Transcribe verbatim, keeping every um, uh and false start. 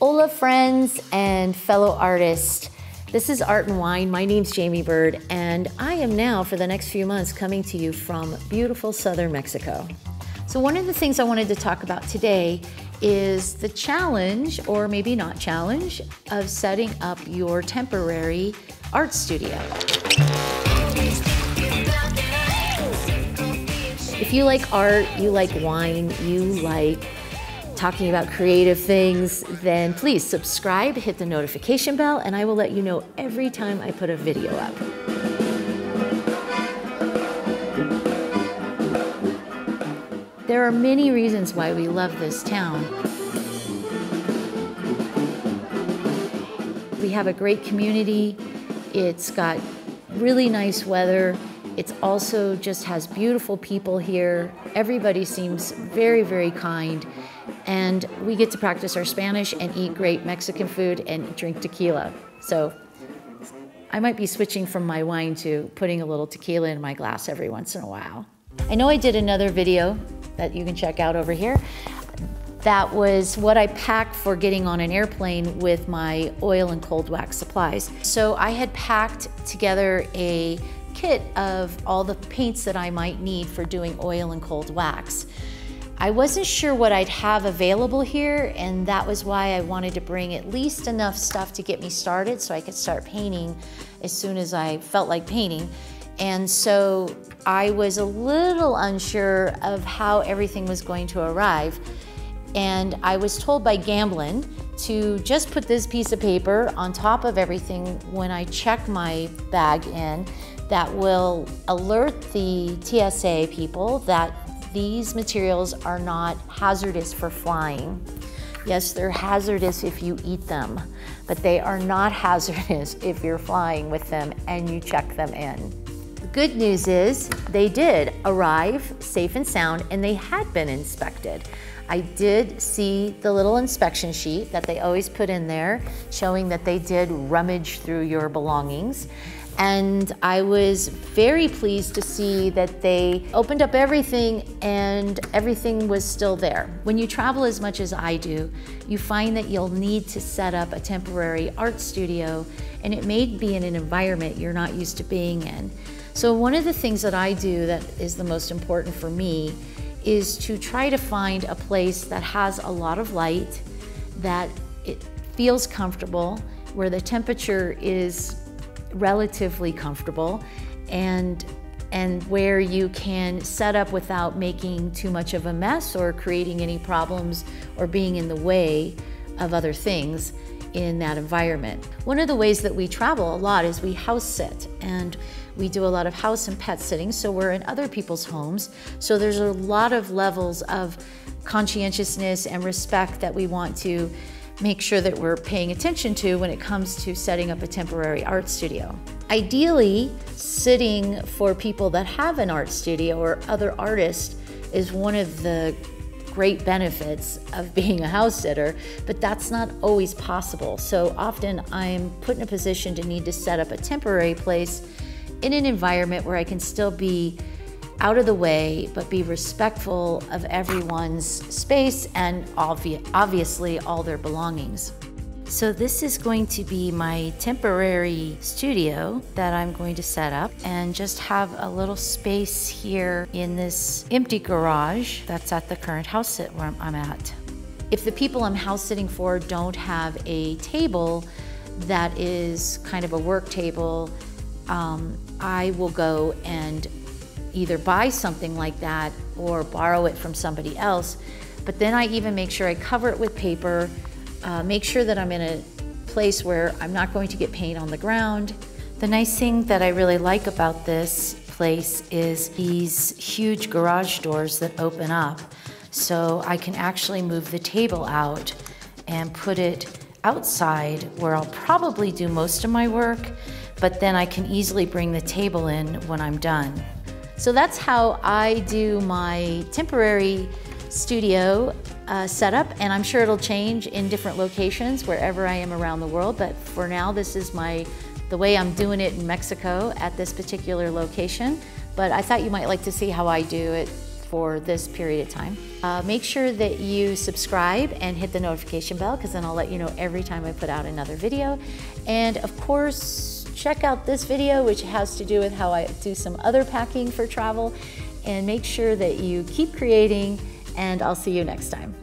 Hola friends and fellow artists. This is Art and Wine. My name's Jaime Byrd, and I am now for the next few months coming to you from beautiful southern Mexico. So one of the things I wanted to talk about today is the challenge, or maybe not challenge, of setting up your temporary art studio. If you like art, you like wine, you like talking about creative things, then please subscribe, hit the notification bell, and I will let you know every time I put a video up. There are many reasons why we love this town. We have a great community, it's got really nice weather, it also just has beautiful people here. Everybody seems very, very kind. And we get to practice our Spanish and eat great Mexican food and drink tequila. So I might be switching from my wine to putting a little tequila in my glass every once in a while. I know I did another video that you can check out over here. That was what I packed for getting on an airplane with my oil and cold wax supplies. So I had packed together a kit of all the paints that I might need for doing oil and cold wax. I wasn't sure what I'd have available here, and that was why I wanted to bring at least enough stuff to get me started so I could start painting as soon as I felt like painting. And so I was a little unsure of how everything was going to arrive. And I was told by Gamblin to just put this piece of paper on top of everything when I check my bag in. That will alert the T S A people that these materials are not hazardous for flying. Yes, they're hazardous if you eat them, but they are not hazardous if you're flying with them and you check them in. The good news is they did arrive safe and sound, and they had been inspected. I did see the little inspection sheet that they always put in there showing that they did rummage through your belongings. And I was very pleased to see that they opened up everything and everything was still there. When you travel as much as I do, you find that you'll need to set up a temporary art studio, and it may be in an environment you're not used to being in. So one of the things that I do that is the most important for me is to try to find a place that has a lot of light, that it feels comfortable, where the temperature is relatively comfortable, and and where you can set up without making too much of a mess or creating any problems or being in the way of other things in that environment. One of the ways that we travel a lot is we house sit, and we do a lot of house and pet sitting, so we're in other people's homes. So there's a lot of levels of conscientiousness and respect that we want to make sure that we're paying attention to when it comes to setting up a temporary art studio. Ideally, sitting for people that have an art studio or other artists is one of the great benefits of being a house sitter, but that's not always possible. So often I'm put in a position to need to set up a temporary place in an environment where I can still be out of the way, but be respectful of everyone's space and obvi- obviously all their belongings. So this is going to be my temporary studio that I'm going to set up, and just have a little space here in this empty garage that's at the current house sit where I'm at. If the people I'm house sitting for don't have a table that is kind of a work table, um, I will go and either buy something like that or borrow it from somebody else. But then I even make sure I cover it with paper, uh, make sure that I'm in a place where I'm not going to get paint on the ground. The nice thing that I really like about this place is these huge garage doors that open up. So I can actually move the table out and put it outside where I'll probably do most of my work, but then I can easily bring the table in when I'm done. So that's how I do my temporary studio uh, setup, and I'm sure it'll change in different locations wherever I am around the world, but for now this is my the way I'm doing it in Mexico at this particular location. But I thought you might like to see how I do it for this period of time. Uh, make sure that you subscribe and hit the notification bell, because then I'll let you know every time I put out another video. And of course, check out this video, which has to do with how I do some other packing for travel. And make sure that you keep creating, and I'll see you next time.